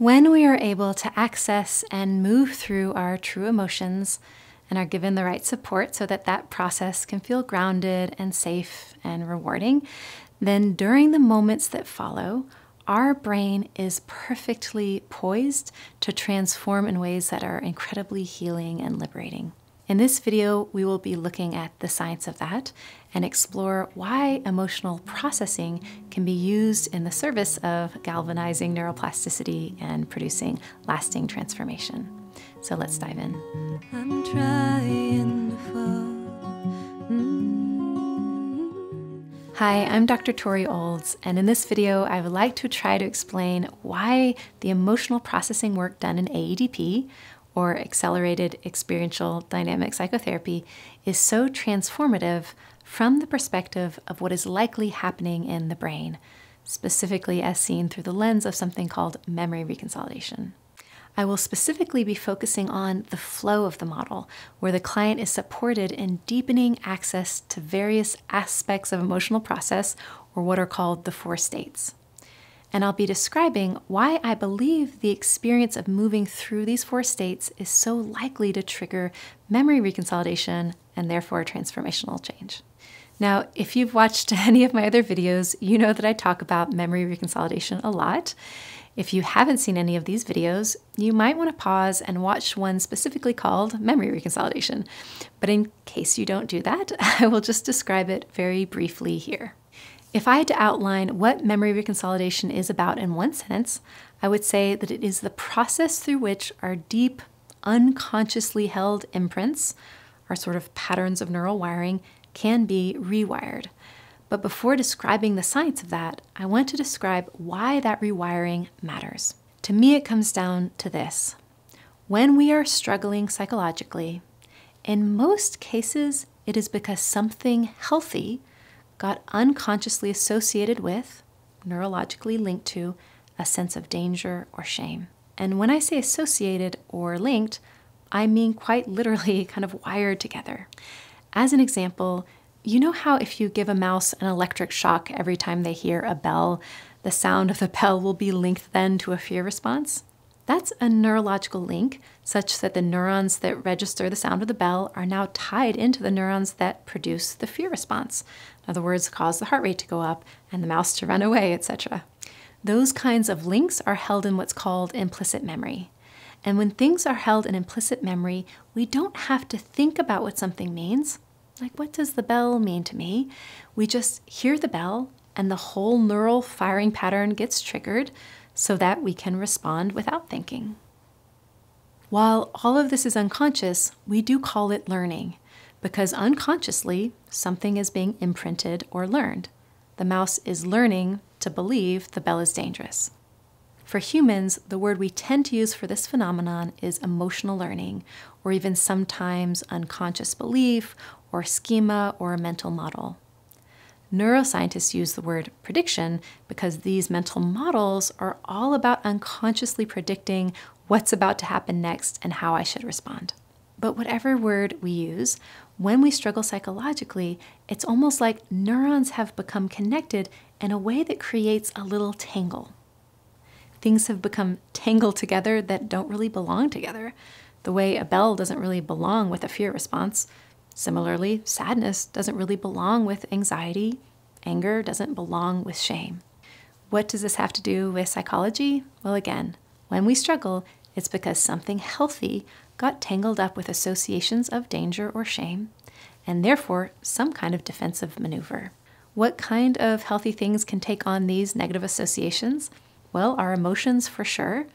When we are able to access and move through our true emotions and are given the right support so that that process can feel grounded and safe and rewarding, then during the moments that follow, our brain is perfectly poised to transform in ways that are incredibly healing and liberating. In this video, we will be looking at the science of that and explore why emotional processing can be used in the service of galvanizing neuroplasticity and producing lasting transformation. So let's dive in. I'm trying to fall. Hi, I'm Dr. Tori Olds, and in this video, I would like to try to explain why the emotional processing work done in AEDP, or Accelerated Experiential Dynamic Psychotherapy, is so transformative from the perspective of what is likely happening in the brain, specifically as seen through the lens of something called memory reconsolidation. I will specifically be focusing on the flow of the model, where the client is supported in deepening access to various aspects of emotional process, or what are called the four states. And I'll be describing why I believe the experience of moving through these four states is so likely to trigger memory reconsolidation and therefore transformational change. Now, if you've watched any of my other videos, you know that I talk about memory reconsolidation a lot. If you haven't seen any of these videos, you might want to pause and watch one specifically called memory reconsolidation. But in case you don't do that, I will just describe it very briefly here. If I had to outline what memory reconsolidation is about in one sentence, I would say that it is the process through which our deep, unconsciously held imprints, our sort of patterns of neural wiring, can be rewired. But before describing the science of that, I want to describe why that rewiring matters. To me, it comes down to this. When we are struggling psychologically, in most cases, it is because something healthy got unconsciously associated with, neurologically linked to, a sense of danger or shame. And when I say associated or linked, I mean quite literally kind of wired together. As an example, you know how if you give a mouse an electric shock every time they hear a bell, the sound of the bell will be linked then to a fear response? That's a neurological link, such that the neurons that register the sound of the bell are now tied into the neurons that produce the fear response. In other words, cause the heart rate to go up and the mouse to run away, etc. Those kinds of links are held in what's called implicit memory. And when things are held in implicit memory, we don't have to think about what something means. Like, what does the bell mean to me? We just hear the bell and the whole neural firing pattern gets triggered so that we can respond without thinking. While all of this is unconscious, we do call it learning because unconsciously something is being imprinted or learned. The mouse is learning to believe the bell is dangerous. For humans, the word we tend to use for this phenomenon is emotional learning, or even sometimes unconscious belief, or schema, or a mental model. Neuroscientists use the word prediction because these mental models are all about unconsciously predicting what's about to happen next and how I should respond. But whatever word we use, when we struggle psychologically, it's almost like neurons have become connected in a way that creates a little tangle. Things have become tangled together that don't really belong together. The way a bell doesn't really belong with a fear response, similarly, sadness doesn't really belong with anxiety. Anger doesn't belong with shame. What does this have to do with psychology? Well, again, when we struggle, it's because something healthy got tangled up with associations of danger or shame, and therefore some kind of defensive maneuver. What kind of healthy things can take on these negative associations? Well, our emotions for sure,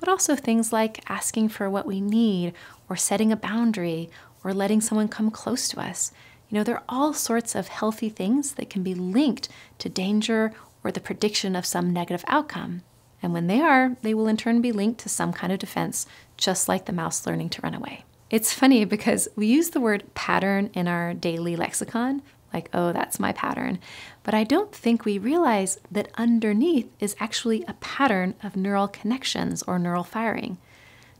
but also things like asking for what we need, or setting a boundary, or letting someone come close to us. You know, there are all sorts of healthy things that can be linked to danger or the prediction of some negative outcome. And when they are, they will in turn be linked to some kind of defense, just like the mouse learning to run away. It's funny because we use the word pattern in our daily lexicon, like, oh, that's my pattern. But I don't think we realize that underneath is actually a pattern of neural connections or neural firing.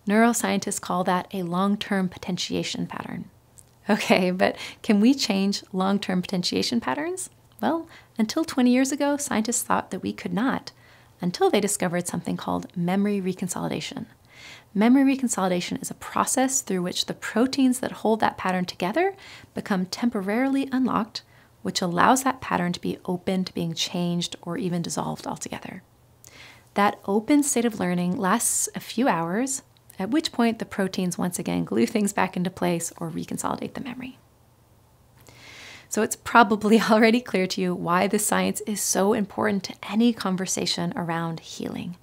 Neuroscientists call that a long-term potentiation pattern. Okay, but can we change long-term potentiation patterns? Well, until 20 years ago, scientists thought that we could not. until they discovered something called memory reconsolidation. Memory reconsolidation is a process through which the proteins that hold that pattern together become temporarily unlocked, which allows that pattern to be open to being changed or even dissolved altogether. That open state of learning lasts a few hours, at which point the proteins once again glue things back into place or reconsolidate the memory. So it's probably already clear to you why this science is so important to any conversation around healing.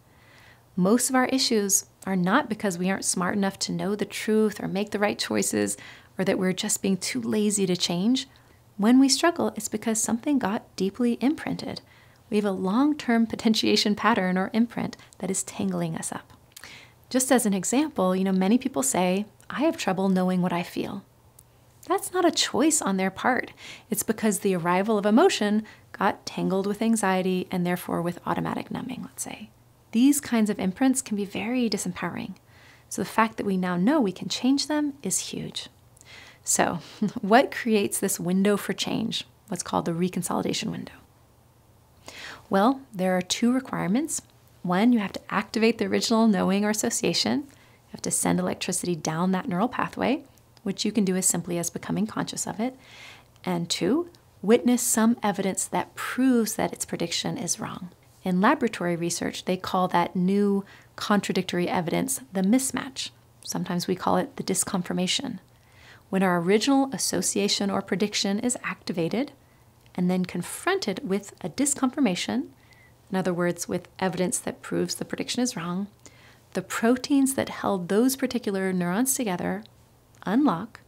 Most of our issues are not because we aren't smart enough to know the truth or make the right choices, or that we're just being too lazy to change. When we struggle, it's because something got deeply imprinted. We have a long-term potentiation pattern or imprint that is tangling us up. Just as an example, many people say, I have trouble knowing what I feel. That's not a choice on their part. It's because the arrival of emotion got tangled with anxiety and therefore with automatic numbing, let's say. These kinds of imprints can be very disempowering. So the fact that we now know we can change them is huge. So what creates this window for change, what's called the reconsolidation window? Well, there are two requirements. One, you have to activate the original knowing or association. You have to send electricity down that neural pathway, which you can do as simply as becoming conscious of it, and two, witness some evidence that proves that its prediction is wrong. In laboratory research, they call that new contradictory evidence the mismatch. Sometimes we call it the disconfirmation. When our original association or prediction is activated and then confronted with a disconfirmation, in other words, with evidence that proves the prediction is wrong, the proteins that held those particular neurons together unlock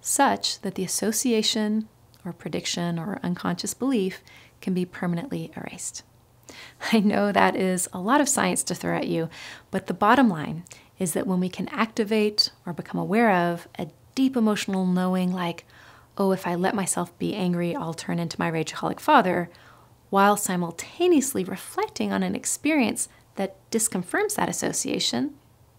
such that the association or prediction or unconscious belief can be permanently erased. I know that is a lot of science to throw at you, but the bottom line is that when we can activate or become aware of a deep emotional knowing like, oh, if I let myself be angry, I'll turn into my rageaholic father, while simultaneously reflecting on an experience that disconfirms that association,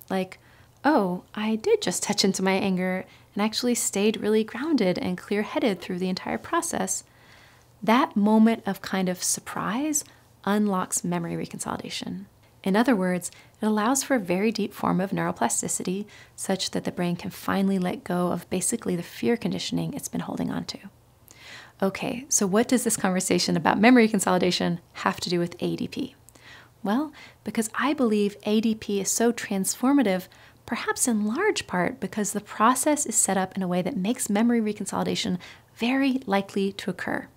like, oh, I did just touch into my anger and actually stayed really grounded and clear-headed through the entire process, that moment of kind of surprise unlocks memory reconsolidation. In other words, it allows for a very deep form of neuroplasticity such that the brain can finally let go of basically the fear conditioning it's been holding on to. Okay, so what does this conversation about memory reconsolidation have to do with AEDP? Well, because I believe AEDP is so transformative, perhaps in large part because the process is set up in a way that makes memory reconsolidation very likely to occur,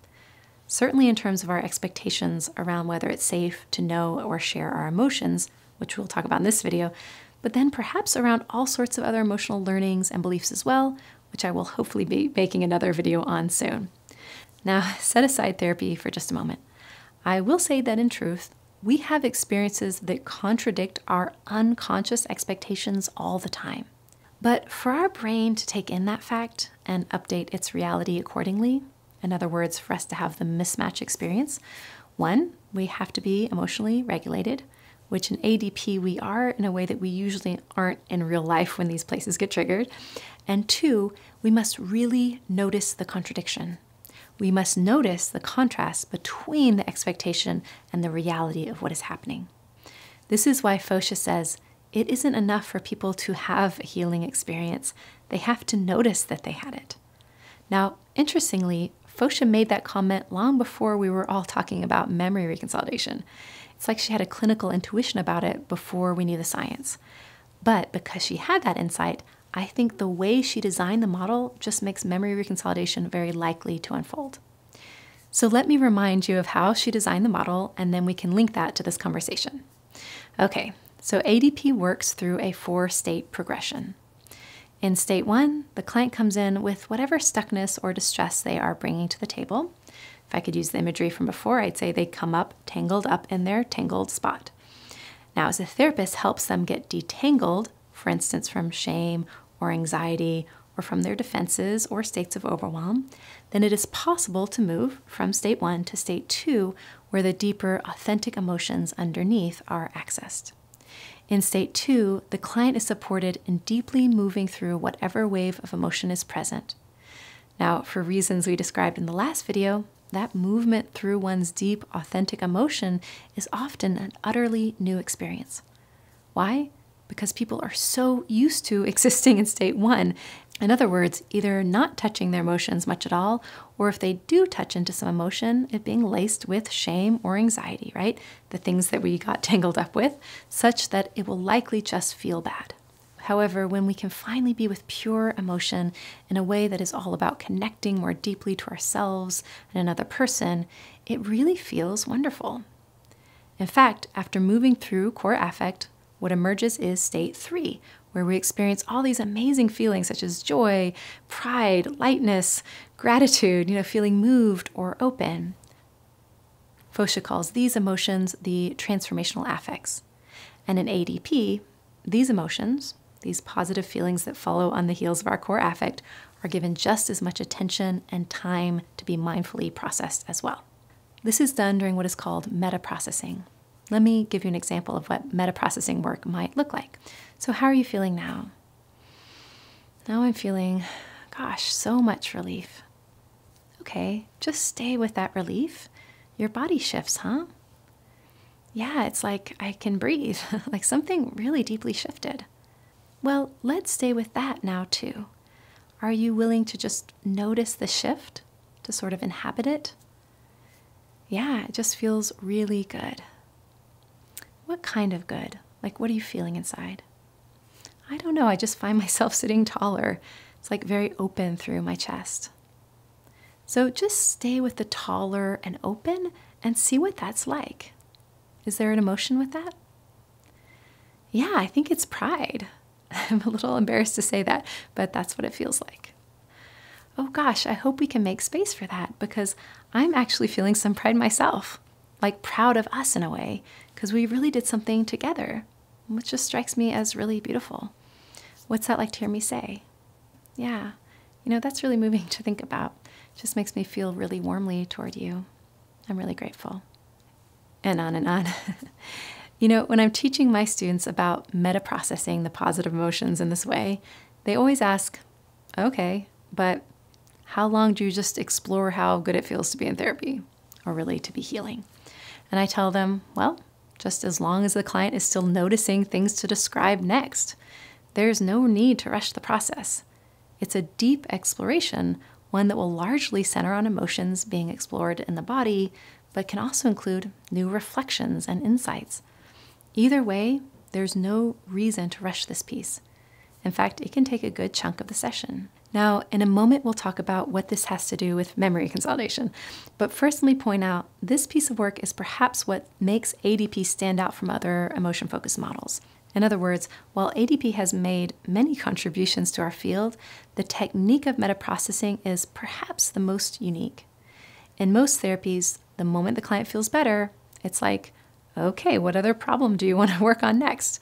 certainly in terms of our expectations around whether it's safe to know or share our emotions, which we'll talk about in this video, but then perhaps around all sorts of other emotional learnings and beliefs as well, which I will hopefully be making another video on soon. Now, set aside therapy for just a moment. I will say that in truth, we have experiences that contradict our unconscious expectations all the time. But for our brain to take in that fact and update its reality accordingly, in other words, for us to have the mismatch experience, one, we have to be emotionally regulated, which in AEDP we are in a way that we usually aren't in real life when these places get triggered. And two, we must really notice the contradiction. We must notice the contrast between the expectation and the reality of what is happening. This is why Fosha says it isn't enough for people to have a healing experience. They have to notice that they had it. Now, interestingly, Fosha made that comment long before we were all talking about memory reconsolidation. It's like she had a clinical intuition about it before we knew the science. But because she had that insight, I think the way she designed the model just makes memory reconsolidation very likely to unfold. So let me remind you of how she designed the model, and then we can link that to this conversation. Okay, so AEDP works through a four-state progression. In state one, the client comes in with whatever stuckness or distress they are bringing to the table. If I could use the imagery from before, I'd say they come up tangled up in their tangled spot. Now, as a therapist helps them get detangled, for instance, from shame or anxiety or from their defenses or states of overwhelm, then it is possible to move from state one to state two, where the deeper authentic emotions underneath are accessed. In state two, the client is supported in deeply moving through whatever wave of emotion is present. Now, for reasons we described in the last video, that movement through one's deep, authentic emotion is often an utterly new experience. Why? Because people are so used to existing in state one. In other words, either not touching their emotions much at all, or if they do touch into some emotion, it being laced with shame or anxiety, right? The things that we got tangled up with, such that it will likely just feel bad. However, when we can finally be with pure emotion in a way that is all about connecting more deeply to ourselves and another person, it really feels wonderful. In fact, after moving through core affect, what emerges is state 3, where we experience all these amazing feelings such as joy, pride, lightness, gratitude, feeling moved or open. Fosha calls these emotions the transformational affects. And in AEDP, these emotions, these positive feelings that follow on the heels of our core affect, are given just as much attention and time to be mindfully processed as well. This is done during what is called metaprocessing. Let me give you an example of what metaprocessing work might look like. So how are you feeling now? Now I'm feeling, gosh, so much relief. Okay, just stay with that relief. Your body shifts, huh? Yeah, it's like I can breathe, like something really deeply shifted. Well, let's stay with that now too. Are you willing to just notice the shift, to sort of inhabit it? Yeah, it just feels really good. What kind of good? Like, what are you feeling inside? I don't know, I just find myself sitting taller. It's like very open through my chest. So just stay with the taller and open and see what that's like. Is there an emotion with that? Yeah, I think it's pride. I'm a little embarrassed to say that, but that's what it feels like. Oh gosh, I hope we can make space for that, because I'm actually feeling some pride myself, like proud of us in a way, because we really did something together, which just strikes me as really beautiful. What's that like to hear me say? Yeah, that's really moving to think about. It just makes me feel really warmly toward you. I'm really grateful. And on and on. When I'm teaching my students about metaprocessing the positive emotions in this way, they always ask, okay, but how long do you just explore how good it feels to be in therapy, or really to be healing? And I tell them, well, just as long as the client is still noticing things to describe next. There's no need to rush the process. It's a deep exploration, one that will largely center on emotions being explored in the body, but can also include new reflections and insights. Either way, there's no reason to rush this piece. In fact, it can take a good chunk of the session. Now, in a moment, we'll talk about what this has to do with memory consolidation. But first, let me point out, this piece of work is perhaps what makes AEDP stand out from other emotion-focused models. In other words, while AEDP has made many contributions to our field, the technique of metaprocessing is perhaps the most unique. In most therapies, the moment the client feels better, it's like, okay, what other problem do you want to work on next?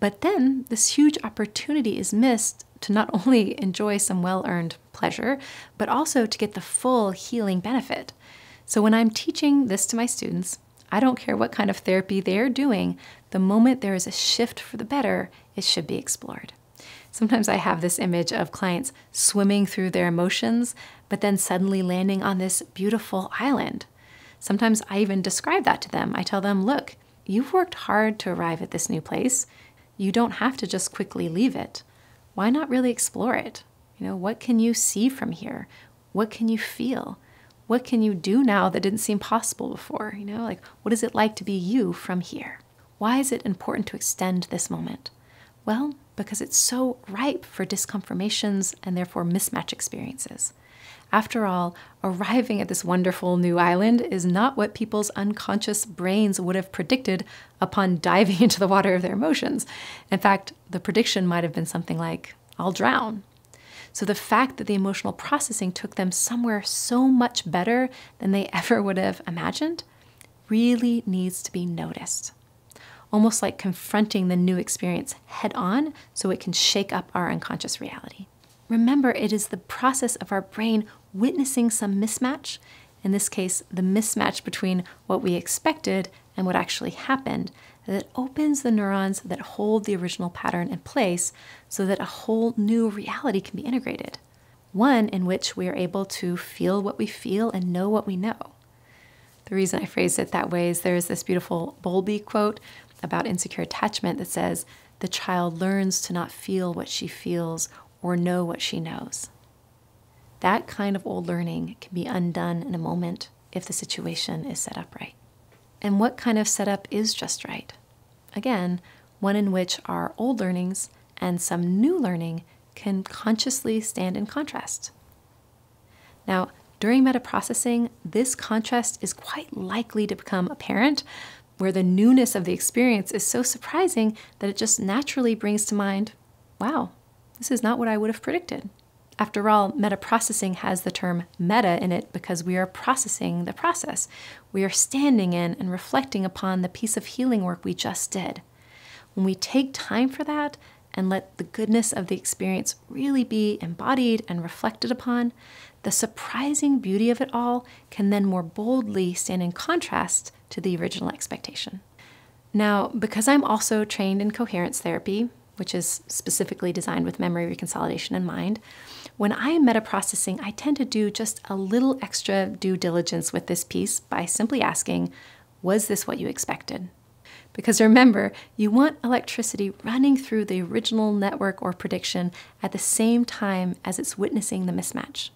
But then this huge opportunity is missed to not only enjoy some well-earned pleasure, but also to get the full healing benefit. So when I'm teaching this to my students, I don't care what kind of therapy they're doing, the moment there is a shift for the better, it should be explored. Sometimes I have this image of clients swimming through their emotions, but then suddenly landing on this beautiful island. Sometimes I even describe that to them. I tell them, look, you've worked hard to arrive at this new place. You don't have to just quickly leave it. Why not really explore it? What can you see from here? What can you feel? What can you do now that didn't seem possible before? Like, what is it like to be you from here? Why is it important to extend this moment? Well, because it's so ripe for disconfirmations and therefore mismatch experiences. After all, arriving at this wonderful new island is not what people's unconscious brains would have predicted upon diving into the water of their emotions. In fact, the prediction might have been something like, I'll drown. So the fact that the emotional processing took them somewhere so much better than they ever would have imagined really needs to be noticed. Almost like confronting the new experience head on so it can shake up our unconscious reality. Remember, it is the process of our brain witnessing some mismatch, in this case, the mismatch between what we expected and what actually happened, that opens the neurons that hold the original pattern in place so that a whole new reality can be integrated. one in which we are able to feel what we feel and know what we know. The reason I phrased it that way is there is this beautiful Bowlby quote about insecure attachment that says, "The child learns to not feel what she feels or know what she knows." That kind of old learning can be undone in a moment if the situation is set up right. And what kind of setup is just right? Again, one in which our old learnings and some new learning can consciously stand in contrast. Now, during metaprocessing, this contrast is quite likely to become apparent, where the newness of the experience is so surprising that it just naturally brings to mind, wow, this is not what I would have predicted. After all, metaprocessing has the term meta in it because we are processing the process. We are standing in and reflecting upon the piece of healing work we just did. When we take time for that and let the goodness of the experience really be embodied and reflected upon, the surprising beauty of it all can then more boldly stand in contrast to the original expectation. Now, because I'm also trained in coherence therapy, which is specifically designed with memory reconsolidation in mind, when I am metaprocessing, I tend to do just a little extra due diligence with this piece by simply asking, was this what you expected? Because remember, you want electricity running through the original network or prediction at the same time as it's witnessing the mismatch.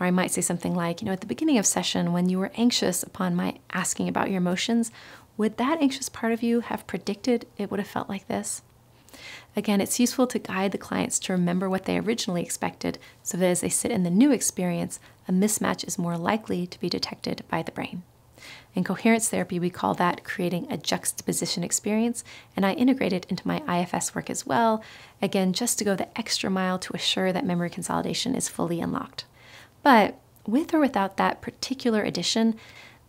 Or I might say something like, you know, at the beginning of session when you were anxious upon my asking about your emotions, would that anxious part of you have predicted it would have felt like this? Again, it's useful to guide the clients to remember what they originally expected so that as they sit in the new experience, a mismatch is more likely to be detected by the brain. In coherence therapy, we call that creating a juxtaposition experience, and I integrate it into my IFS work as well, again, just to go the extra mile to assure that memory consolidation is fully unlocked. But with or without that particular addition,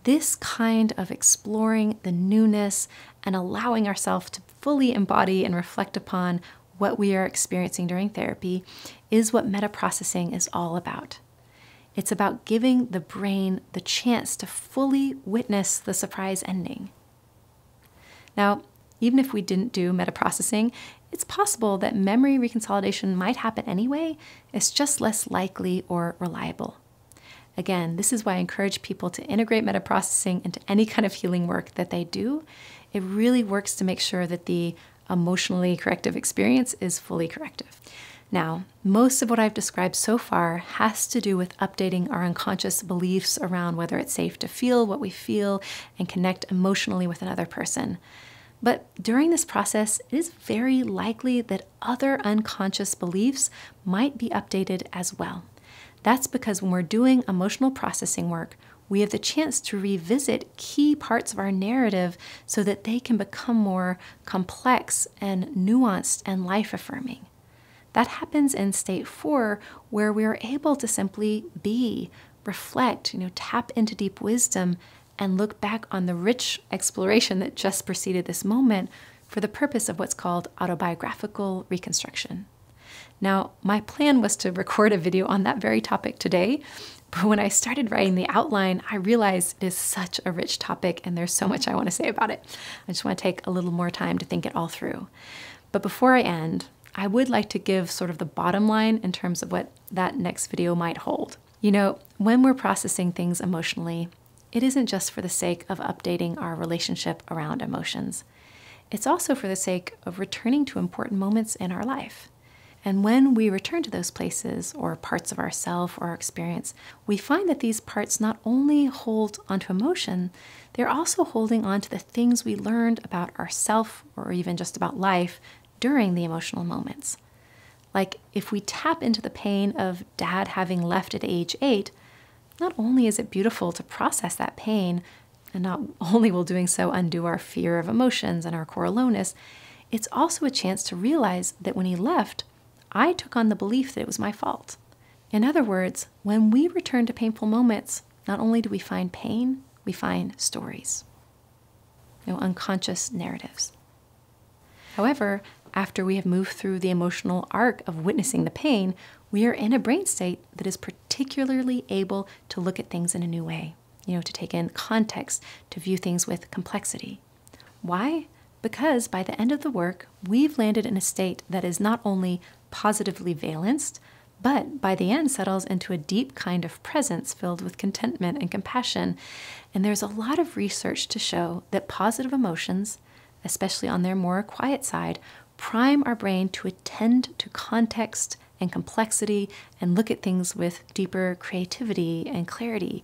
this kind of exploring the newness and allowing ourselves to fully embody and reflect upon what we are experiencing during therapy is what metaprocessing is all about. It's about giving the brain the chance to fully witness the surprise ending. Now, even if we didn't do metaprocessing, it's possible that memory reconsolidation might happen anyway, it's just less likely or reliable. Again, this is why I encourage people to integrate metaprocessing into any kind of healing work that they do. It really works to make sure that the emotionally corrective experience is fully corrective. Now, most of what I've described so far has to do with updating our unconscious beliefs around whether it's safe to feel what we feel and connect emotionally with another person. But during this process, it is very likely that other unconscious beliefs might be updated as well. That's because when we're doing emotional processing work, we have the chance to revisit key parts of our narrative so that they can become more complex and nuanced and life-affirming. That happens in state 4, where we are able to simply be, reflect, tap into deep wisdom and look back on the rich exploration that just preceded this moment for the purpose of what's called autobiographical reconstruction. Now, my plan was to record a video on that very topic today, but when I started writing the outline, I realized it is such a rich topic and there's so much I want to say about it. I just want to take a little more time to think it all through. But before I end, I would like to give sort of the bottom line in terms of what that next video might hold. You know, when we're processing things emotionally, it isn't just for the sake of updating our relationship around emotions. It's also for the sake of returning to important moments in our life. And when we return to those places or parts of ourself or our experience, we find that these parts not only hold onto emotion, they're also holding onto the things we learned about ourself or even just about life during the emotional moments. Like if we tap into the pain of dad having left at age 8, not only is it beautiful to process that pain, and not only will doing so undo our fear of emotions and our core aloneness, it's also a chance to realize that when he left, I took on the belief that it was my fault. In other words, when we return to painful moments, not only do we find pain, we find stories, unconscious narratives. However, after we have moved through the emotional arc of witnessing the pain, we are in a brain state that is particularly able to look at things in a new way, to take in context, to view things with complexity. Why? Because by the end of the work, we've landed in a state that is not only positively valenced, but by the end settles into a deep kind of presence filled with contentment and compassion. And there's a lot of research to show that positive emotions, especially on their more quiet side, prime our brain to attend to context and complexity and look at things with deeper creativity and clarity.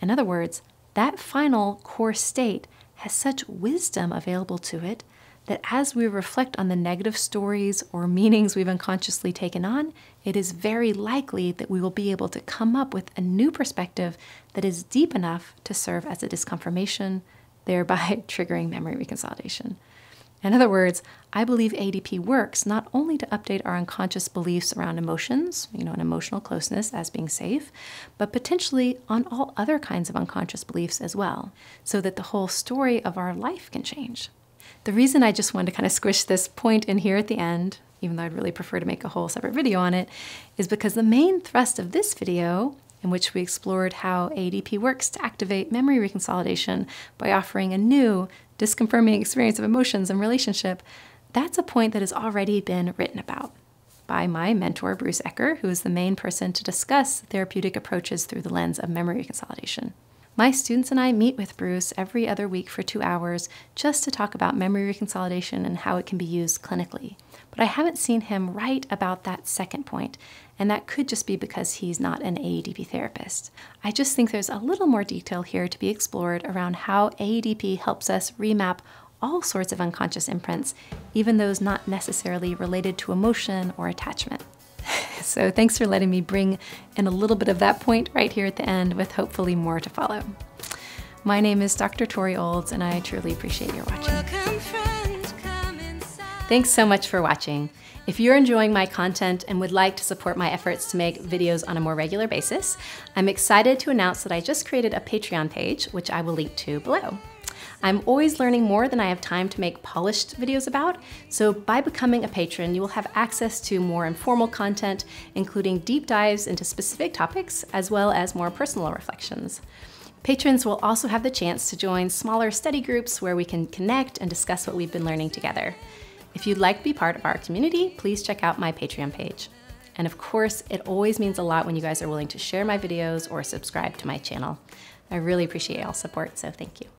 In other words, that final core state has such wisdom available to it that as we reflect on the negative stories or meanings we've unconsciously taken on, it is very likely that we will be able to come up with a new perspective that is deep enough to serve as a disconfirmation, thereby triggering memory reconsolidation. In other words, I believe AEDP works not only to update our unconscious beliefs around emotions, an emotional closeness as being safe, but potentially on all other kinds of unconscious beliefs as well, so that the whole story of our life can change. The reason I just wanted to kind of squish this point in here at the end, even though I'd really prefer to make a whole separate video on it, is because the main thrust of this video, in which we explored how AEDP works to activate memory reconsolidation by offering a new, disconfirming experience of emotions and relationship, that's a point that has already been written about by my mentor, Bruce Ecker, who is the main person to discuss therapeutic approaches through the lens of memory reconsolidation. My students and I meet with Bruce every other week for 2 hours just to talk about memory reconsolidation and how it can be used clinically. But I haven't seen him write about that second point, and that could just be because he's not an AEDP therapist. I just think there's a little more detail here to be explored around how AEDP helps us remap all sorts of unconscious imprints, even those not necessarily related to emotion or attachment. So thanks for letting me bring in a little bit of that point right here at the end, with hopefully more to follow. My name is Dr. Tori Olds, and I truly appreciate your watching. Welcome, friend, come inside. Thanks so much for watching. If you're enjoying my content and would like to support my efforts to make videos on a more regular basis, I'm excited to announce that I just created a Patreon page, which I will link to below. I'm always learning more than I have time to make polished videos about, so by becoming a patron, you will have access to more informal content, including deep dives into specific topics, as well as more personal reflections. Patrons will also have the chance to join smaller study groups where we can connect and discuss what we've been learning together. If you'd like to be part of our community, please check out my Patreon page. And of course, it always means a lot when you guys are willing to share my videos or subscribe to my channel. I really appreciate all support, so thank you.